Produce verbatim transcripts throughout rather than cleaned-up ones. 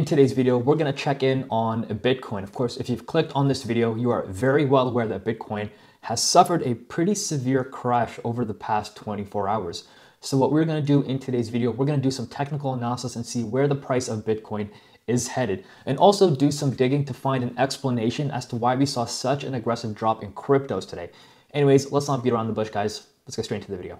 In today's video, we're going to check in on Bitcoin. Of course, if you've clicked on this video, you are very well aware that Bitcoin has suffered a pretty severe crash over the past twenty-four hours. So what we're going to do in today's video, we're going to do some technical analysis and see where the price of Bitcoin is headed, and also do some digging to find an explanation as to why we saw such an aggressive drop in cryptos today. Anyways, let's not beat around the bush, guys. Let's get straight into the video.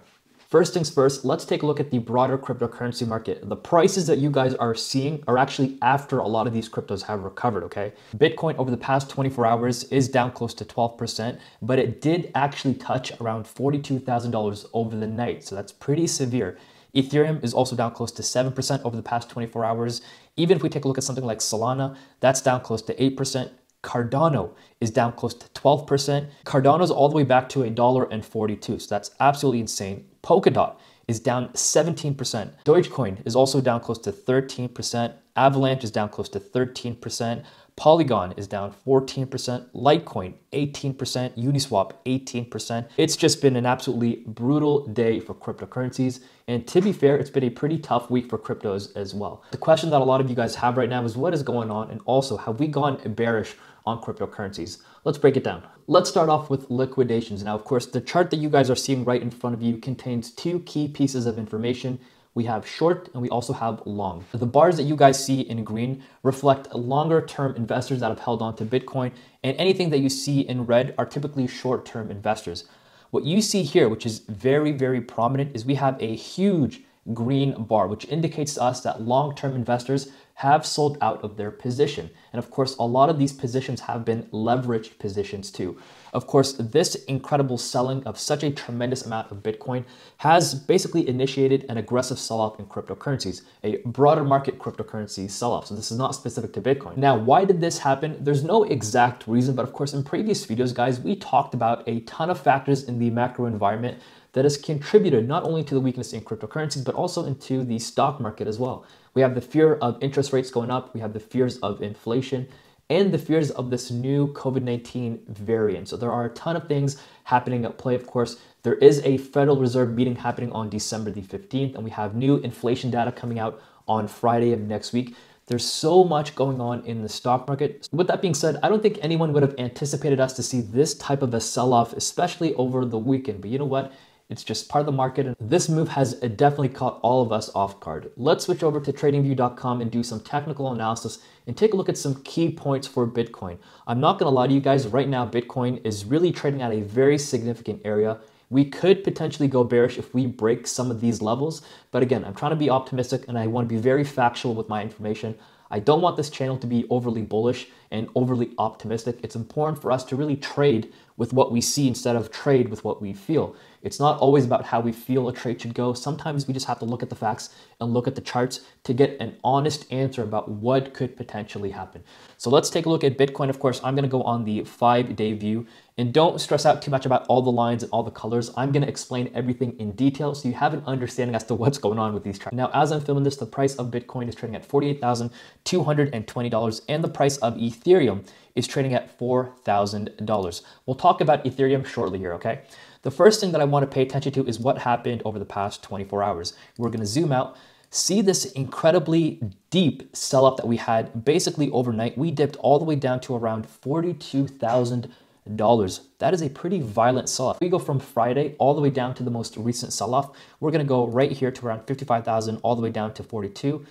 First things first, let's take a look at the broader cryptocurrency market. The prices that you guys are seeing are actually after a lot of these cryptos have recovered, okay? Bitcoin over the past twenty-four hours is down close to twelve percent, but it did actually touch around forty-two thousand dollars over the night, so that's pretty severe. Ethereum is also down close to seven percent over the past twenty-four hours. Even if we take a look at something like Solana, that's down close to eight percent. Cardano is down close to twelve percent. Cardano's all the way back to one dollar and forty-two cents, so that's absolutely insane. Polkadot is down seventeen percent. Dogecoin is also down close to thirteen percent. Avalanche is down close to thirteen percent. Polygon is down fourteen percent. Litecoin, eighteen percent. Uniswap, eighteen percent. It's just been an absolutely brutal day for cryptocurrencies. And to be fair, it's been a pretty tough week for cryptos as well. The question that a lot of you guys have right now is what is going on? And also, have we gone bearish on cryptocurrencies? Let's break it down. Let's start off with liquidations. Now, of course, the chart that you guys are seeing right in front of you contains two key pieces of information. We have short and we also have long. The bars that you guys see in green reflect longer-term investors that have held on to Bitcoin, and anything that you see in red are typically short-term investors. What you see here, which is very, very prominent, is we have a huge green bar, which indicates to us that long-term investors have sold out of their position. And of course, a lot of these positions have been leveraged positions too. Of course, this incredible selling of such a tremendous amount of Bitcoin has basically initiated an aggressive sell-off in cryptocurrencies, a broader market cryptocurrency sell-off. So this is not specific to Bitcoin. Now, why did this happen? There's no exact reason, but of course, in previous videos, guys, we talked about a ton of factors in the macro environment that has contributed not only to the weakness in cryptocurrencies, but also into the stock market as well. We have the fear of interest rates going up, we have the fears of inflation, and the fears of this new COVID nineteen variant. So there are a ton of things happening at play, of course. There is a Federal Reserve meeting happening on December the fifteenth, and we have new inflation data coming out on Friday of next week. There's so much going on in the stock market. With that being said, I don't think anyone would have anticipated us to see this type of a sell-off, especially over the weekend, but you know what? It's just part of the market, and this move has definitely caught all of us off guard. Let's switch over to trading view dot com and do some technical analysis and take a look at some key points for Bitcoin. I'm not gonna lie to you guys, right now Bitcoin is really trading at a very significant area. We could potentially go bearish if we break some of these levels, but again, I'm trying to be optimistic and I wanna be very factual with my information. I don't want this channel to be overly bullish and overly optimistic. It's important for us to really trade with what we see instead of trade with what we feel. It's not always about how we feel a trade should go. Sometimes we just have to look at the facts and look at the charts to get an honest answer about what could potentially happen. So let's take a look at Bitcoin. Of course, I'm gonna go on the five-day view, and don't stress out too much about all the lines and all the colors. I'm gonna explain everything in detail so you have an understanding as to what's going on with these charts. Now, as I'm filming this, the price of Bitcoin is trading at forty-eight thousand two hundred twenty dollars, and the price of Ethereum is trading at four thousand dollars. We'll talk about Ethereum shortly here, okay? The first thing that I want to pay attention to is what happened over the past twenty-four hours. We're going to zoom out, see this incredibly deep sell-off that we had basically overnight. We dipped all the way down to around forty-two thousand dollars. That is a pretty violent sell-off. We go from Friday all the way down to the most recent sell-off. We're going to go right here to around fifty-five thousand all the way down to forty-two.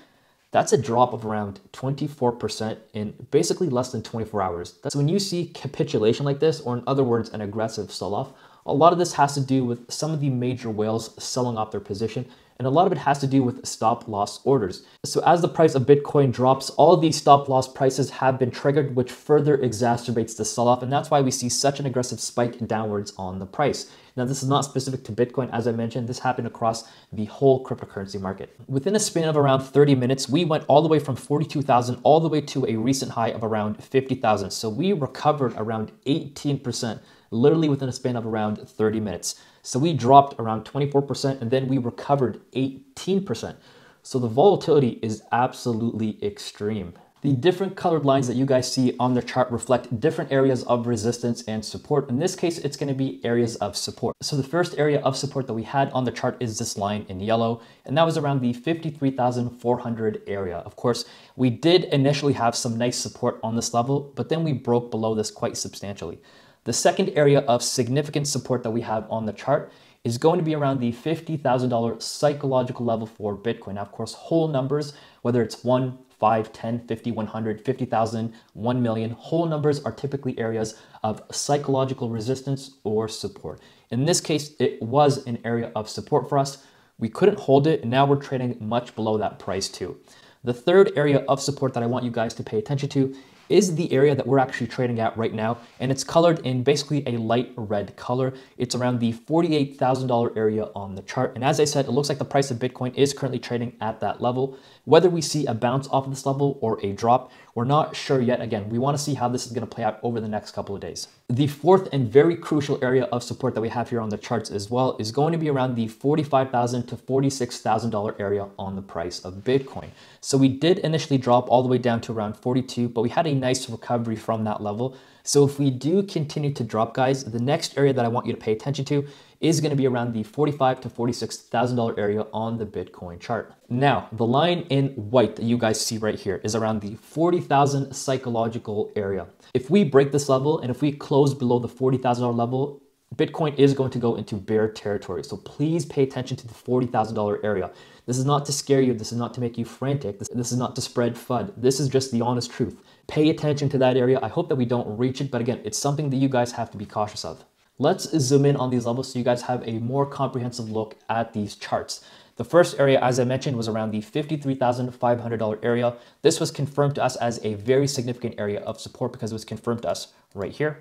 That's a drop of around twenty-four percent in basically less than twenty-four hours. That's when you see capitulation like this, or in other words, an aggressive sell-off. A lot of this has to do with some of the major whales selling off their position, and a lot of it has to do with stop-loss orders. So as the price of Bitcoin drops, all of these stop-loss prices have been triggered, which further exacerbates the sell-off, and that's why we see such an aggressive spike downwards on the price. Now, this is not specific to Bitcoin. As I mentioned, this happened across the whole cryptocurrency market. Within a span of around thirty minutes, we went all the way from forty-two thousand all the way to a recent high of around fifty thousand. So we recovered around eighteen percent, literally within a span of around thirty minutes. So we dropped around twenty-four percent and then we recovered eighteen percent. So the volatility is absolutely extreme. The different colored lines that you guys see on the chart reflect different areas of resistance and support. In this case, it's going to be areas of support. So the first area of support that we had on the chart is this line in yellow, and that was around the fifty-three thousand four hundred area. Of course, we did initially have some nice support on this level, but then we broke below this quite substantially. The second area of significant support that we have on the chart is going to be around the fifty thousand dollar psychological level for Bitcoin. Now, of course, whole numbers, whether it's one, five, ten, fifty, one hundred, fifty thousand, one million, whole numbers are typically areas of psychological resistance or support. In this case, it was an area of support for us. We couldn't hold it, and now we're trading much below that price too. The third area of support that I want you guys to pay attention to is the area that we're actually trading at right now, and it's colored in basically a light red color. It's around the forty-eight thousand dollar area on the chart, and as I said, it looks like the price of Bitcoin is currently trading at that level. Whether we see a bounce off of this level or a drop, we're not sure yet. Again, we want to see how this is going to play out over the next couple of days. The fourth and very crucial area of support that we have here on the charts as well is going to be around the forty-five thousand to forty-six thousand dollar area on the price of Bitcoin. So we did initially drop all the way down to around forty-two, but we had a nice recovery from that level. So if we do continue to drop, guys, the next area that I want you to pay attention to is going to be around the forty-five thousand to forty-six thousand dollar area on the Bitcoin chart. Now, the line in white that you guys see right here is around the forty thousand psychological area. If we break this level and if we close below the forty thousand dollar level, Bitcoin is going to go into bear territory. So please pay attention to the forty thousand dollar area. This is not to scare you. This is not to make you frantic. This, this is not to spread F U D. This is just the honest truth. Pay attention to that area. I hope that we don't reach it, but again, it's something that you guys have to be cautious of. Let's zoom in on these levels so you guys have a more comprehensive look at these charts. The first area, as I mentioned, was around the fifty-three thousand five hundred dollar area. This was confirmed to us as a very significant area of support because it was confirmed to us right here.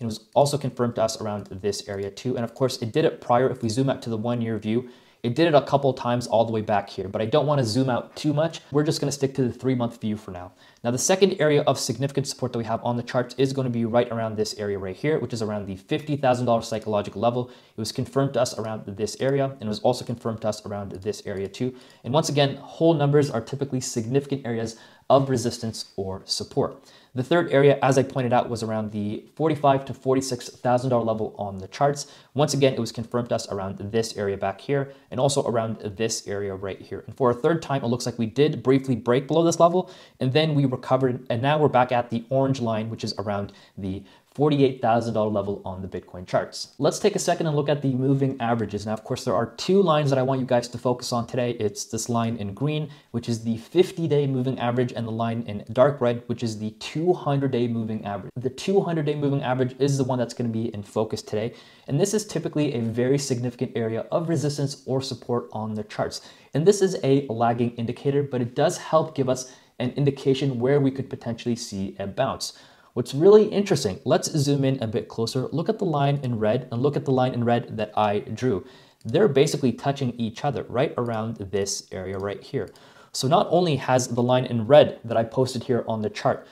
It was also confirmed to us around this area too. And of course, it did it prior. If we zoom out to the one-year view, it did it a couple times all the way back here, but I don't want to zoom out too much. We're just going to stick to the three-month view for now. Now, the second area of significant support that we have on the charts is going to be right around this area right here, which is around the fifty thousand dollar psychological level. It was confirmed to us around this area, and it was also confirmed to us around this area too. And once again, whole numbers are typically significant areas of resistance or support. The third area, as I pointed out, was around the forty-five thousand to forty-six thousand dollar level on the charts. Once again, it was confirmed to us around this area back here and also around this area right here. And for a third time, it looks like we did briefly break below this level and then we recovered, and now we're back at the orange line, which is around the forty-eight thousand dollar level on the Bitcoin charts. Let's take a second and look at the moving averages. Now, of course, there are two lines that I want you guys to focus on today. It's this line in green, which is the fifty-day moving average, and the line in dark red, which is the two hundred day moving average. The two hundred day moving average is the one that's going to be in focus today, and this is typically a very significant area of resistance or support on the charts. And this is a lagging indicator, but it does help give us an indication where we could potentially see a bounce. What's really interesting, let's zoom in a bit closer, look at the line in red and look at the line in red that I drew. They're basically touching each other right around this area right here. So not only has the line in red that I posted here on the chart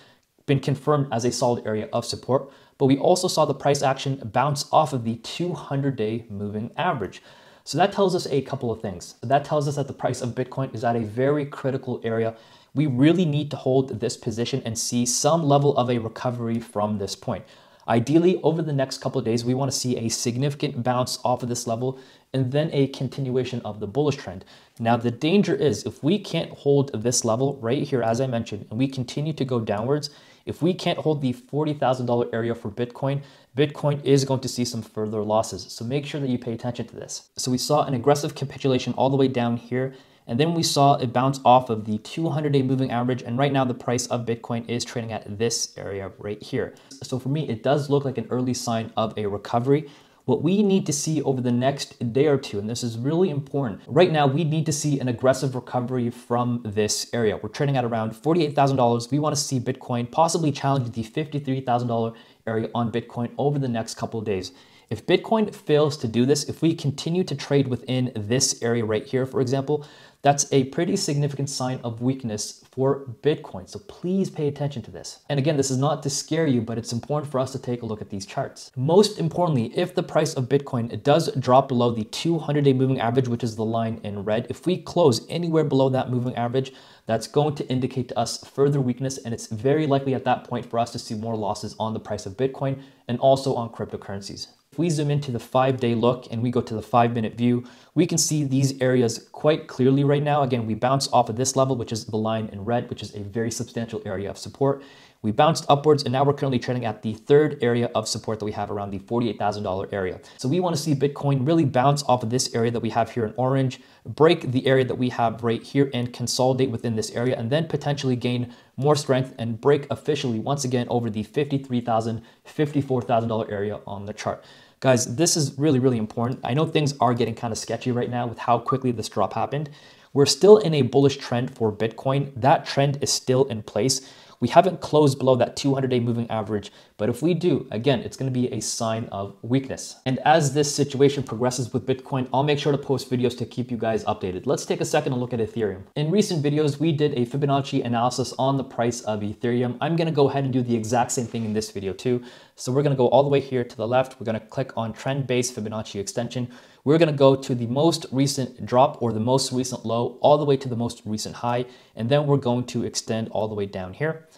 been confirmed as a solid area of support, but we also saw the price action bounce off of the two hundred day moving average. So that tells us a couple of things. That tells us that the price of Bitcoin is at a very critical area. We really need to hold this position and see some level of a recovery from this point. Ideally, over the next couple of days, we want to see a significant bounce off of this level and then a continuation of the bullish trend. Now, the danger is if we can't hold this level right here, as I mentioned, and we continue to go downwards, if we can't hold the forty thousand dollar area for Bitcoin, Bitcoin is going to see some further losses. So make sure that you pay attention to this. So we saw an aggressive capitulation all the way down here, and then we saw it bounce off of the two hundred day moving average, and right now the price of Bitcoin is trading at this area right here. So for me, it does look like an early sign of a recovery. What we need to see over the next day or two, and this is really important, right now we need to see an aggressive recovery from this area. We're trading at around forty-eight thousand dollars. We want to see Bitcoin possibly challenge the fifty-three thousand dollar area on Bitcoin over the next couple of days. If Bitcoin fails to do this, if we continue to trade within this area right here, for example, that's a pretty significant sign of weakness for Bitcoin. So please pay attention to this. And again, this is not to scare you, but it's important for us to take a look at these charts. Most importantly, if the price of Bitcoin does drop below the two hundred day moving average, which is the line in red, if we close anywhere below that moving average, that's going to indicate to us further weakness. And it's very likely at that point for us to see more losses on the price of Bitcoin and also on cryptocurrencies. If we zoom into the five day look and we go to the five minute view, we can see these areas quite clearly right now. Again, we bounce off of this level, which is the line in red, which is a very substantial area of support. We bounced upwards and now we're currently trading at the third area of support that we have around the forty-eight thousand dollar area. So we want to see Bitcoin really bounce off of this area that we have here in orange, break the area that we have right here and consolidate within this area, and then potentially gain more strength and break officially once again over the fifty-three thousand dollar, fifty-four thousand dollar area on the chart. Guys, this is really, really important. I know things are getting kind of sketchy right now with how quickly this drop happened. We're still in a bullish trend for Bitcoin. That trend is still in place. We haven't closed below that two hundred day moving average, but if we do, again, it's going to be a sign of weakness. And as this situation progresses with Bitcoin, I'll make sure to post videos to keep you guys updated. Let's take a second and look at Ethereum. In recent videos, we did a Fibonacci analysis on the price of Ethereum. I'm going to go ahead and do the exact same thing in this video too. So we're going to go all the way here to the left. We're going to click on trend-based Fibonacci extension. We're going to go to the most recent drop or the most recent low all the way to the most recent high. And then we're going to extend all the way down here.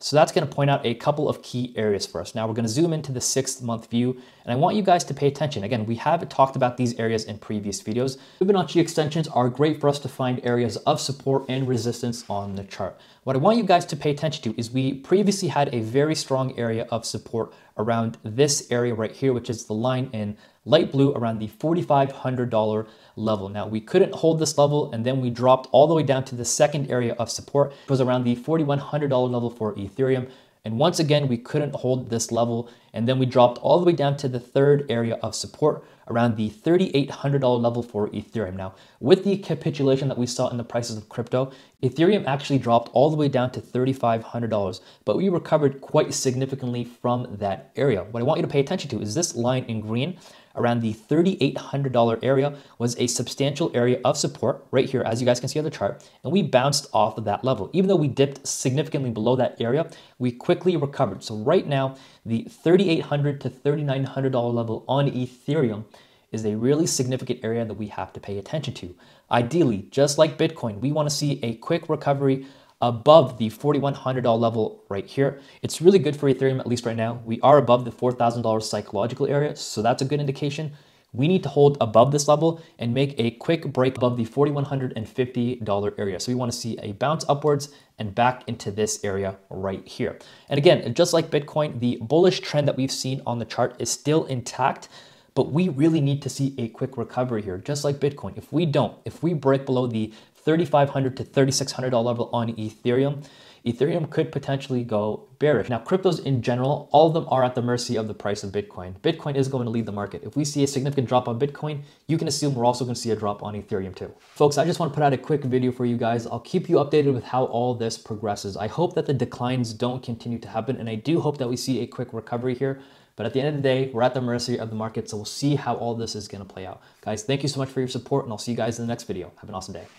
So that's going to point out a couple of key areas for us. Now we're going to zoom into the sixth month view, and I want you guys to pay attention. Again, we have talked about these areas in previous videos. Fibonacci extensions are great for us to find areas of support and resistance on the chart. What I want you guys to pay attention to is we previously had a very strong area of support around this area right here, which is the line in light blue around the forty-five hundred dollar level. Now we couldn't hold this level, and then we dropped all the way down to the second area of support. It was around the forty-one hundred dollar level for Ethereum. And once again, we couldn't hold this level. And then we dropped all the way down to the third area of support around the thirty-eight hundred dollar level for Ethereum. Now, with the capitulation that we saw in the prices of crypto, Ethereum actually dropped all the way down to thirty-five hundred dollars, but we recovered quite significantly from that area. What I want you to pay attention to is this line in green around the thirty-eight hundred dollar area was a substantial area of support right here, as you guys can see on the chart, and we bounced off of that level. Even though we dipped significantly below that area, we quickly recovered. So right now, the thirty-eight hundred dollar to thirty-nine hundred dollar level on Ethereum is a really significant area that we have to pay attention to. Ideally, just like Bitcoin, we want to see a quick recovery above the forty-one hundred dollar level right here. It's really good for Ethereum, at least right now. We are above the four thousand dollar psychological area, so that's a good indication. We need to hold above this level and make a quick break above the forty-one fifty dollar area. So we want to see a bounce upwards and back into this area right here. And again, just like Bitcoin, the bullish trend that we've seen on the chart is still intact, but we really need to see a quick recovery here, just like Bitcoin. If we don't, if we break below the thirty-five hundred to thirty-six hundred dollar level on Ethereum, Ethereum could potentially go bearish. Now, cryptos in general, all of them are at the mercy of the price of Bitcoin. Bitcoin is going to lead the market. If we see a significant drop on Bitcoin, you can assume we're also going to see a drop on Ethereum too. Folks, I just want to put out a quick video for you guys. I'll keep you updated with how all this progresses. I hope that the declines don't continue to happen, and I do hope that we see a quick recovery here. But at the end of the day, we're at the mercy of the market, so we'll see how all this is going to play out. Guys, thank you so much for your support, and I'll see you guys in the next video. Have an awesome day.